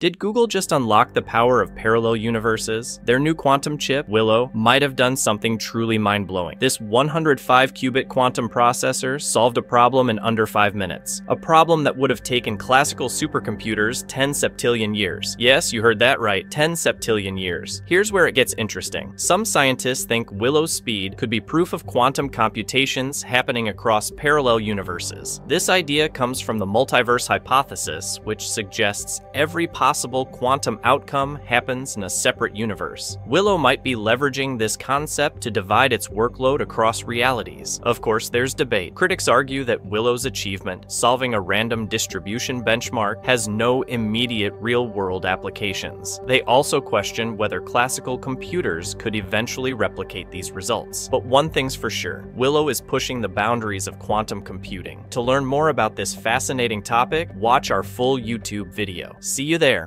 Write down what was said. Did Google just unlock the power of parallel universes? Their new quantum chip, Willow, might have done something truly mind-blowing. This 105-qubit quantum processor solved a problem in under 5 minutes, a problem that would have taken classical supercomputers 10 septillion years. Yes, you heard that right, 10 septillion years. Here's where it gets interesting. Some scientists think Willow's speed could be proof of quantum computations happening across parallel universes. This idea comes from the multiverse hypothesis, which suggests every possible quantum outcome happens in a separate universe. Willow might be leveraging this concept to divide its workload across realities. Of course, there's debate. Critics argue that Willow's achievement, solving a random distribution benchmark, has no immediate real-world applications. They also question whether classical computers could eventually replicate these results. But one thing's for sure, Willow is pushing the boundaries of quantum computing. To learn more about this fascinating topic, watch our full YouTube video. See you there.